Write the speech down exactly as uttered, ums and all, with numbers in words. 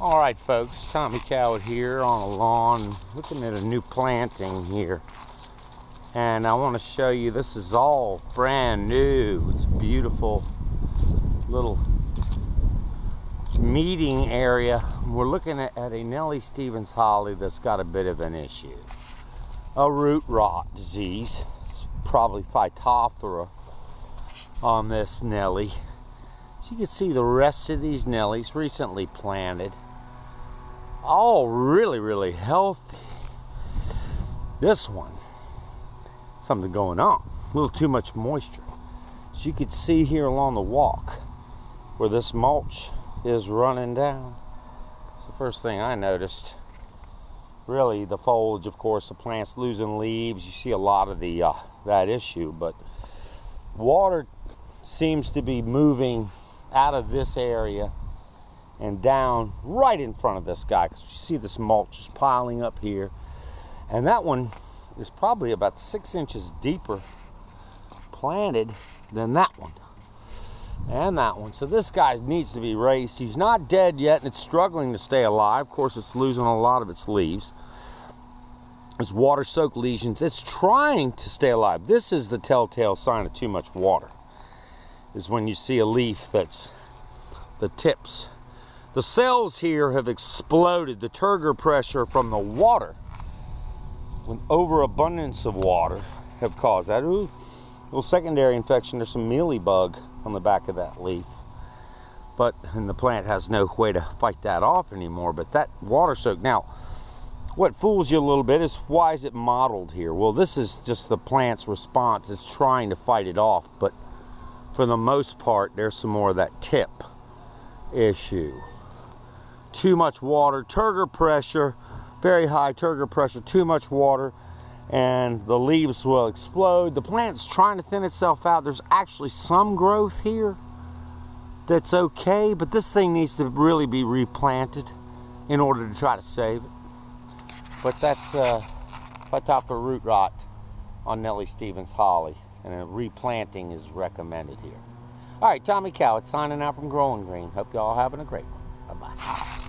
All right, folks, Tommy Cowett here on a lawn, looking at a new planting here. And I want to show you, this is all brand new. It's a beautiful little meeting area. We're looking at, at a Nellie Stevens holly that's got a bit of an issue. A root rot disease, it's probably Phytophthora on this Nellie. So you can see the rest of these Nellies recently planted. All really, really healthy. This one, something going on. A little too much moisture. So you could see here along the walk where this mulch is running down. It's the first thing I noticed. Really, the foliage, of course, the plant's losing leaves. You see a lot of the uh, that issue, but water seems to be moving out of this area and down right in front of this guy, because you see this mulch is piling up here, and that one is probably about six inches deeper planted than that one and that one. So this guy needs to be raised. He's not dead yet, and it's struggling to stay alive. Of course, it's losing a lot of its leaves. It's water soaked lesions. It's trying to stay alive. This is the telltale sign of too much water, is when you see a leaf that's the tips. The cells here have exploded. The turgor pressure from the water, an overabundance of water, have caused that. Ooh, little secondary infection. There's some mealy bug on the back of that leaf. But, and the plant has no way to fight that off anymore, but that water soak. Now, what fools you a little bit is, why is it mottled here? Well, this is just the plant's response. It's trying to fight it off, but for the most part, there's some more of that tip issue. Too much water, turgor pressure, very high turgor pressure, too much water, and the leaves will explode. The plant's trying to thin itself out. There's actually some growth here that's okay, but this thing needs to really be replanted in order to try to save it. But that's uh, Phytophthora root rot on Nellie Stevens holly, and a replanting is recommended here. All right, Tommy Cowett signing out from Growing Green. Hope y'all having a great one. Bye-bye.